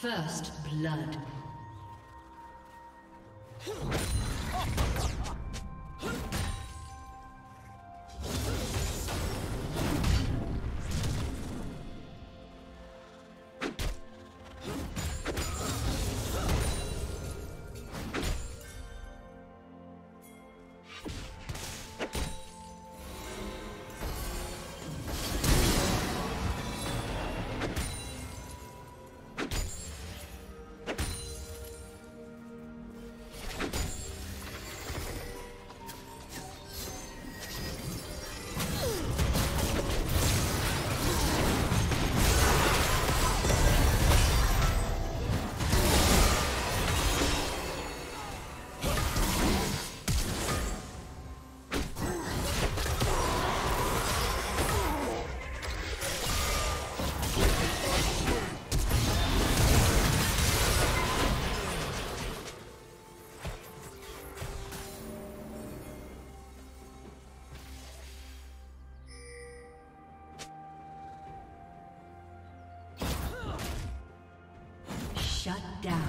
First blood. Shut down.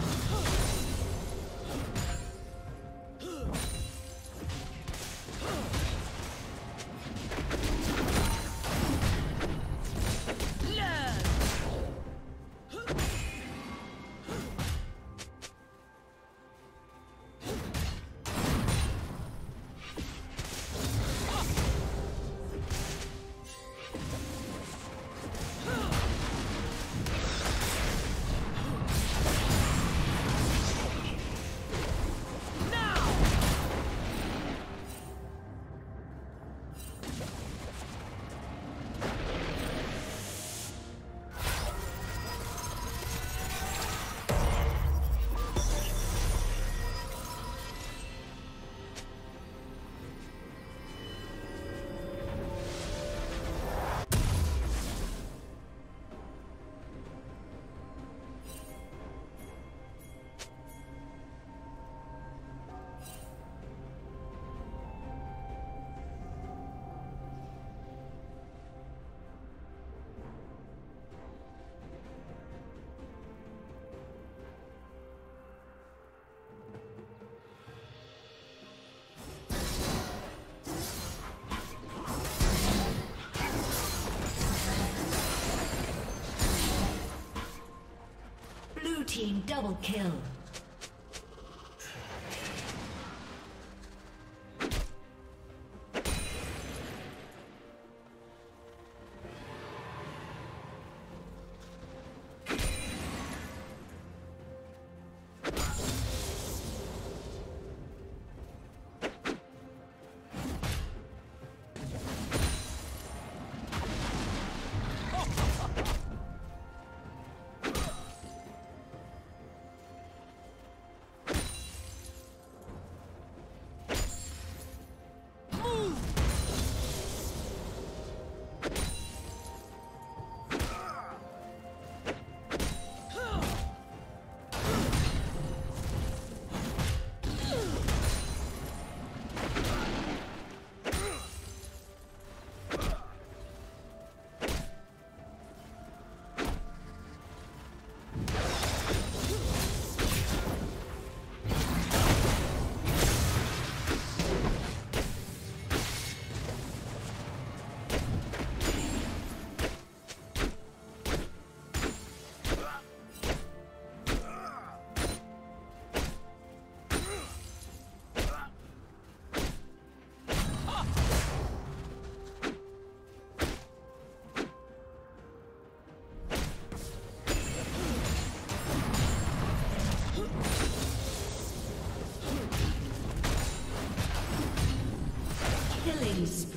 Team double kill.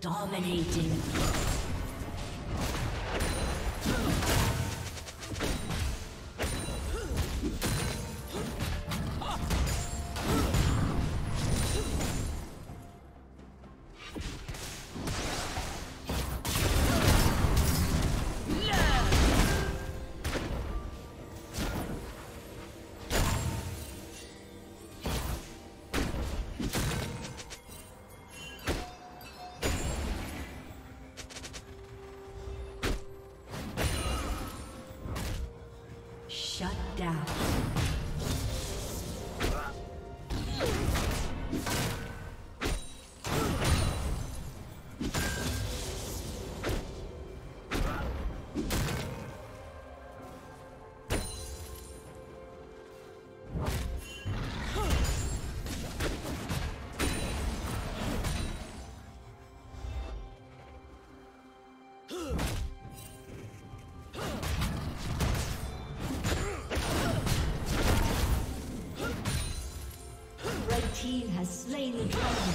Dominating. Shut down. Has slain the dragon.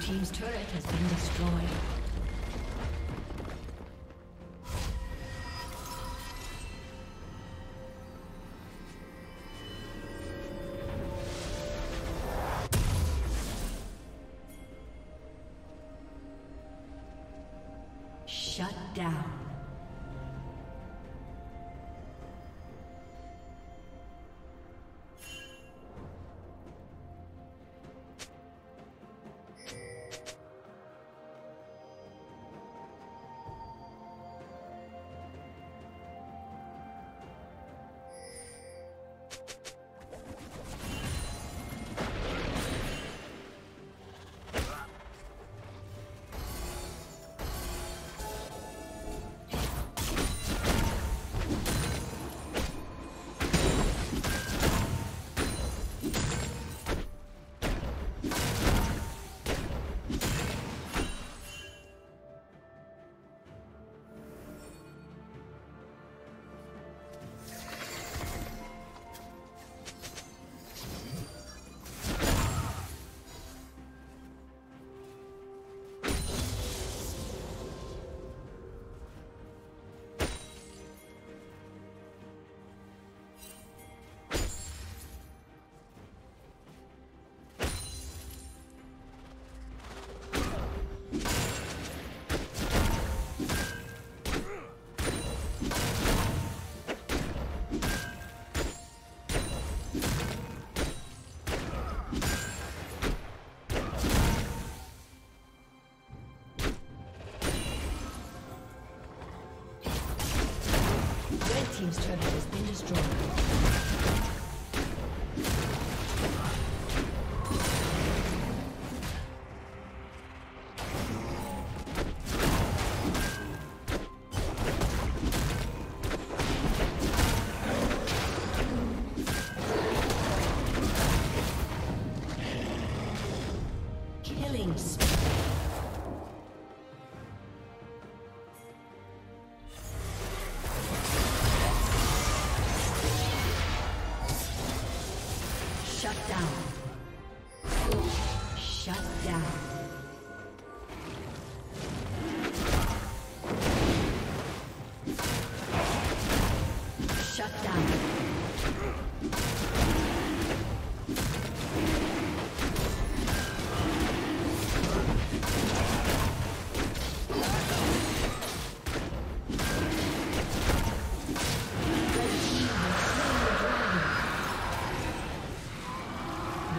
Team's turret has been destroyed. Team's turret has been destroyed.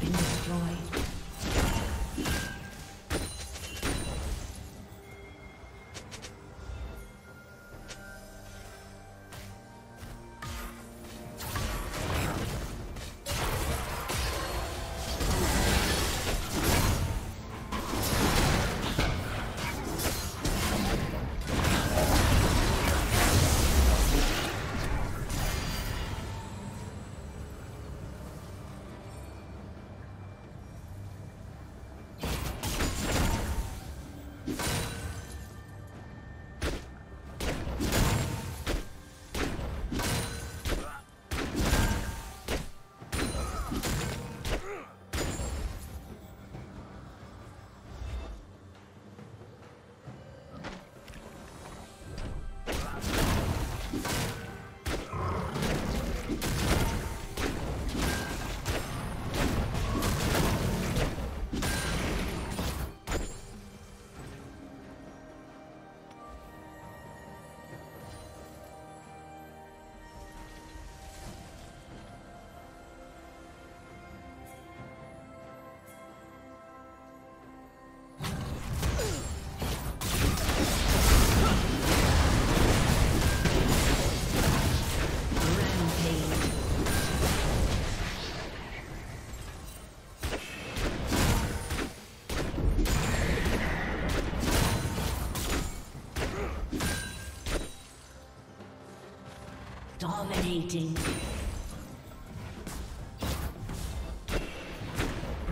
been destroyed. Dominating.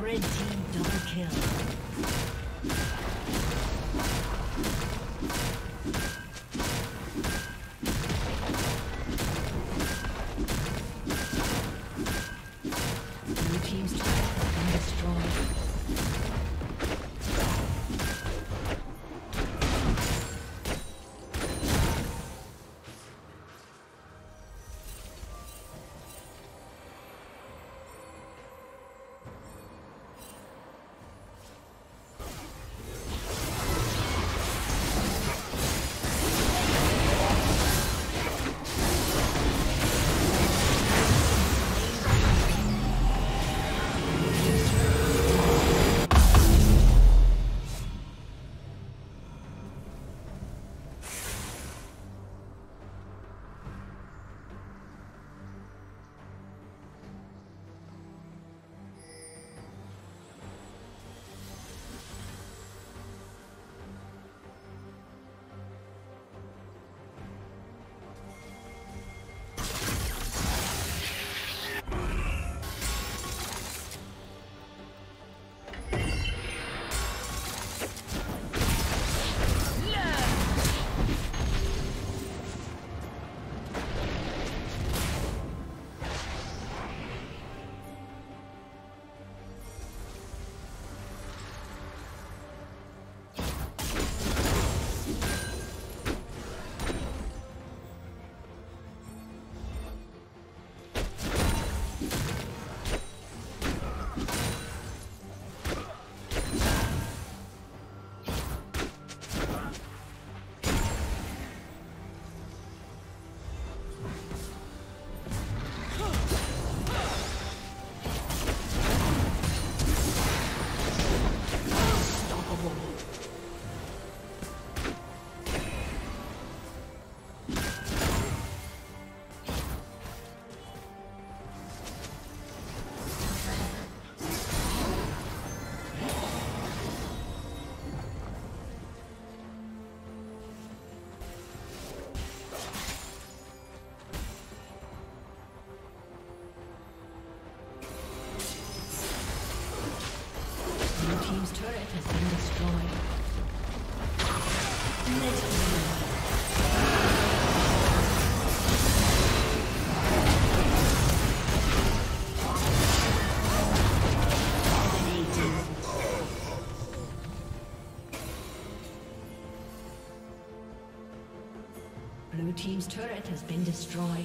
Red team double kill. Blue team's turret has been destroyed.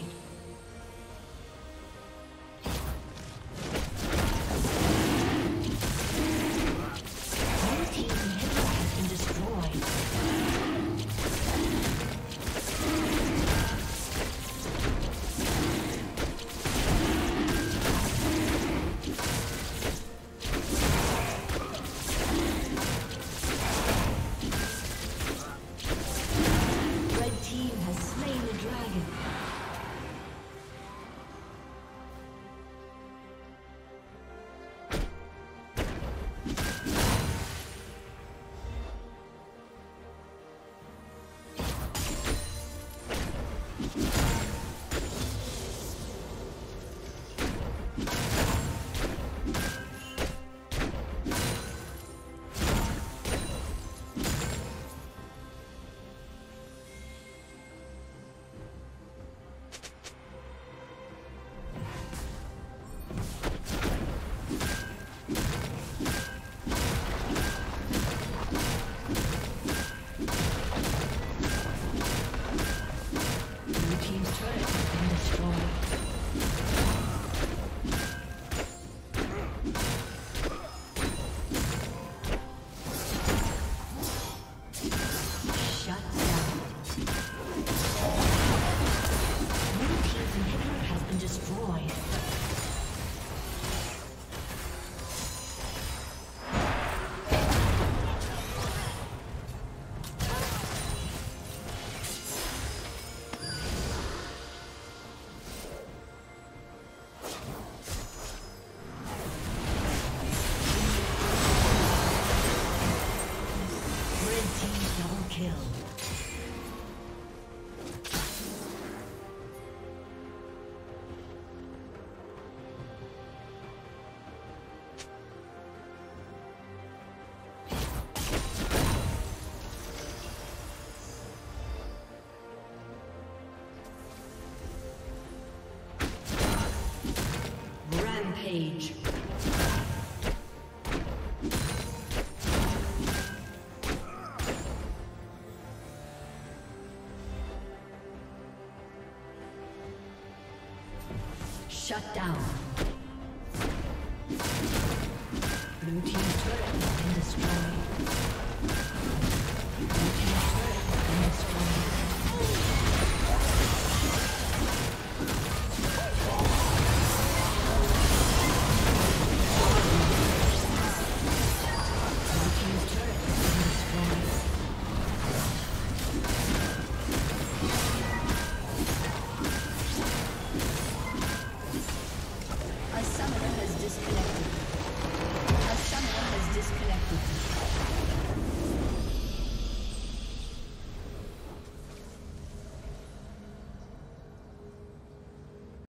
stage. Shut down. Blue team's turret has been destroyed. Blue team's turret has been destroyed. Blue team's turret has been destroyed. Disconnected.